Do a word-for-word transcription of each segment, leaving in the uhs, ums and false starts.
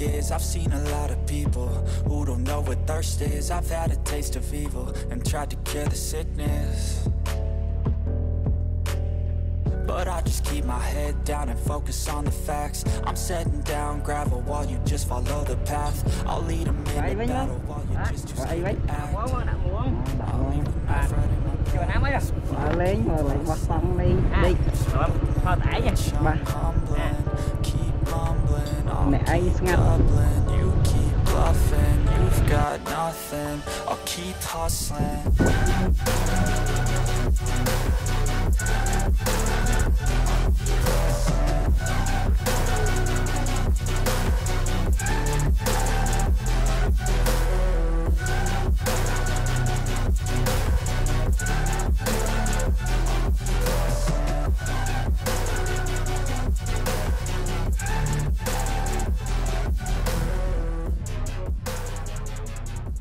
Is. I've seen a lot of people who don't know what thirst is. I've had a taste of evil and tried to cure the sickness, but I just keep my head down and focus on the facts. I'm setting down gravel while you just follow the path. I'll lead 'em in the battle while you just choose to act. I'll leave them out right in my place. I'm humbling, keep mumbling. Mẹ anh nghe. You keep bluffing, you've got nothing. I'll keep hustling.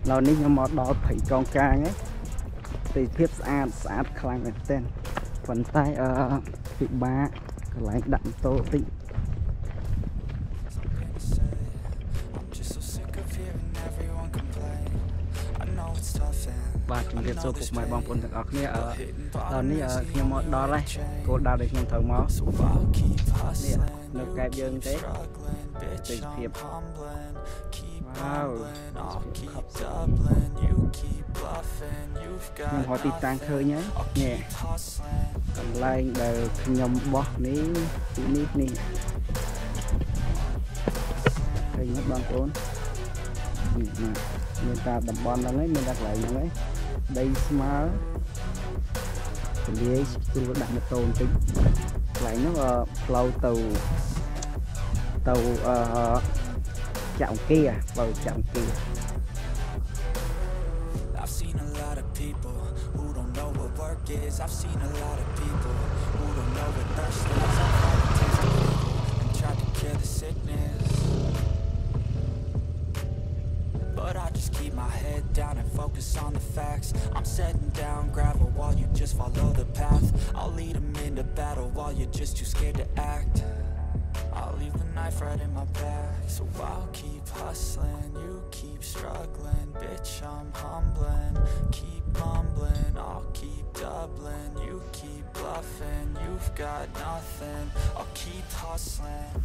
Lò ní nhóm mọt đó phải con trang ấy thì thiếp xa xa khăn về tên phần tay ở thị ba lại đậm tô tị. Và chúng ta sẽ cùng mời bọn phụng thật ọc nha. Lò ní nhóm mọt đó đây cô đào được nhóm thờ mó nó kẹp dân thế thì thiếp. Wow. Nhằm hỏi tì tàng khơi nhé. Nè Lênh đều nhầm bọt ní tí nít ní. Hình mất bọn tốn. Mình ta đập bọn đó lấy, mình đặt lại nó lấy. Đây smart. Mình đi chúng tôi đặt một tồn tính. Lại nó flow tàu. Tàu ờ chạm kia, vào chạm kia. I've seen a lot of people who don't know what work is. I've seen a lot of people who don't know what thirst is. I've had a taste of evil and tried to cure the sickness, but I just keep my head down and focus on the facts. I'm setting down gravel while you just follow the path. I'll lead them into battle while you're just too scared to act. I'll leave the knife right in my back. So I'll keep hustling, you keep struggling. Bitch, I'm humbling, keep mumbling. I'll keep doubling, you keep bluffing. You've got nothing, I'll keep hustling.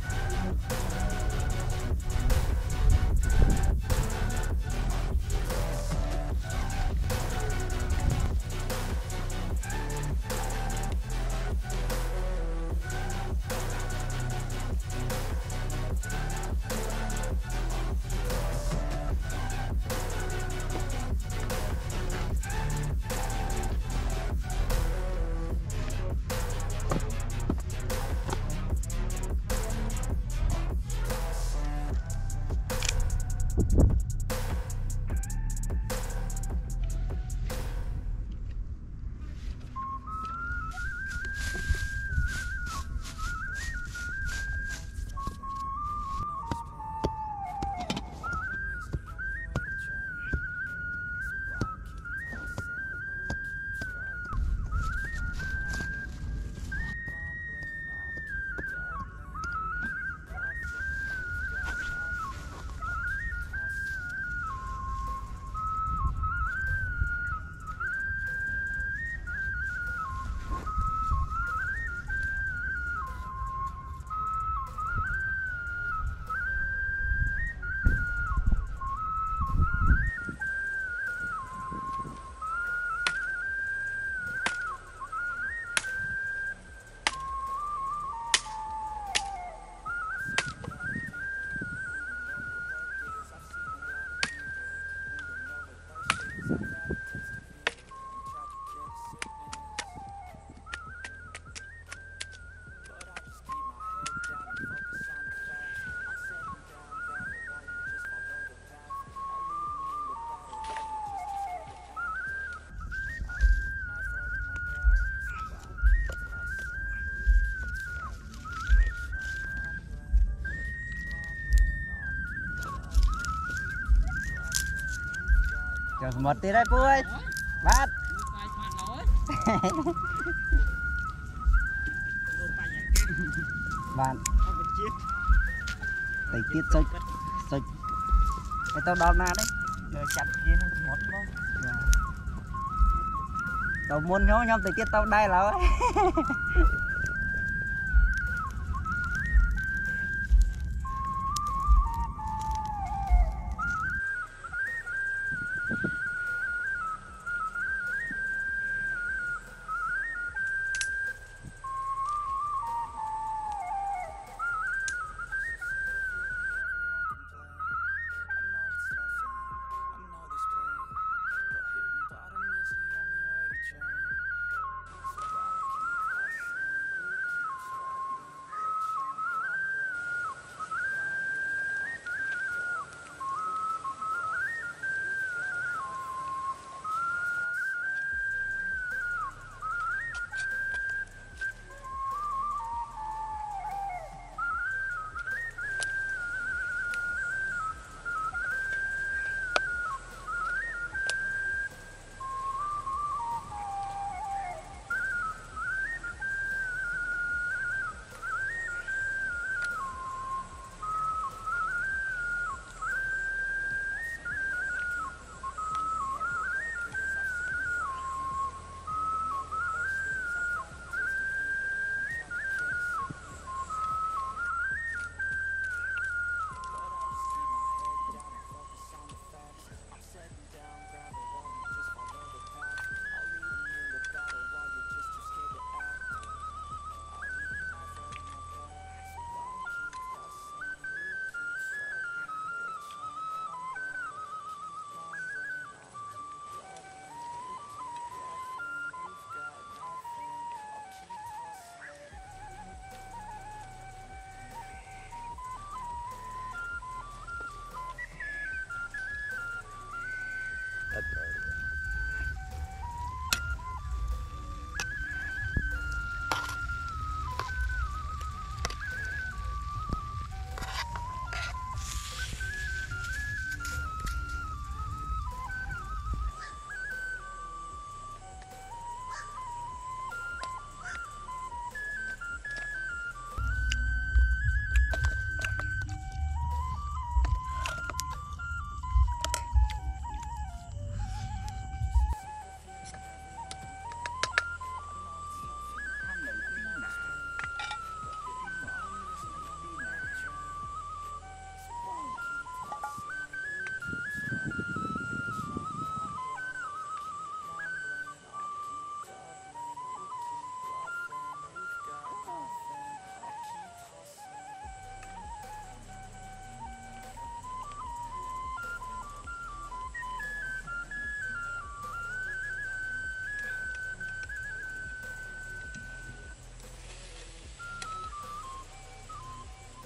Chờ một tí đấy Phú ơi. Bắt. Bạn. Tẩy tiết sạch. Sạch. Cái tao đo na đấy. Rồi chặt kia nó một luôn. Tao muốn nhó nhóm tẩy tiết tao đây là ấy.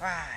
Wow.